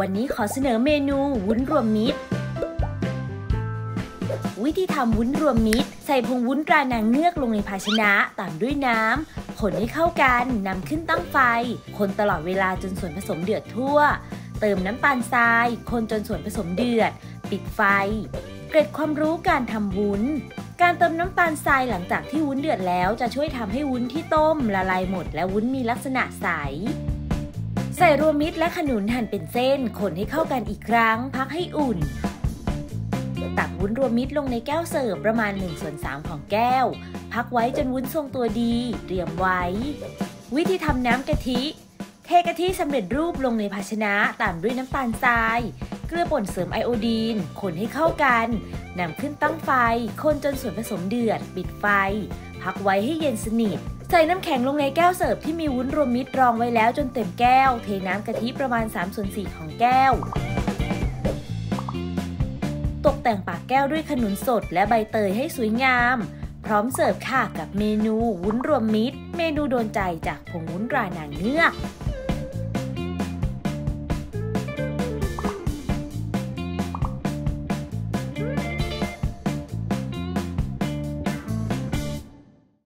วันนี้ขอเสนอเมนูวุ้นรวมมิตรวิธีทำวุ้นรวมมิตรใส่ผงวุ้นตรานางเงือกลงในภาชนะตามด้วยน้ำคนให้เข้ากันนำขึ้นตั้งไฟคนตลอดเวลาจนส่วนผสมเดือดทั่วเติมน้ำตาลทรายคนจนส่วนผสมเดือดปิดไฟเกร็ดความรู้การทำวุ้นการเติมน้ำตาลทรายหลังจากที่วุ้นเดือดแล้วจะช่วยทำให้วุ้นที่ต้มละลายหมดและวุ้นมีลักษณะใสใส่รวมมิตรและขนุนหั่นเป็นเส้นคนให้เข้ากันอีกครั้งพักให้อุ่นตักวุ้นรวมมิตรลงในแก้วเสิร์ฟประมาณ 1/3 ของแก้วพักไว้จนวุ้นทรงตัวดีเตรียมไว้วิธีทำน้ำกะทิเทกะทิสำเร็จรูปลงในภาชนะตามด้วยน้ำตาลทรายเกลือป่นเสริมไอโอดีนคนให้เข้ากันนำขึ้นตั้งไฟคนจนส่วนผสมเดือดปิดไฟพักไว้ให้เย็นสนิทใส่น้ำแข็งลงในแก้วเสิร์ฟที่มีวุ้นรวมมิตรรองไว้แล้วจนเต็มแก้วเทน้ำกะทิประมาณ 3/4 ของแก้วตกแต่งปากแก้วด้วยขนุนสดและใบเตยให้สวยงามพร้อมเสิร์ฟค่ะกับเมนูวุ้นรวมมิตรเมนูโดนใจจากผงวุ้นตรานางเงือก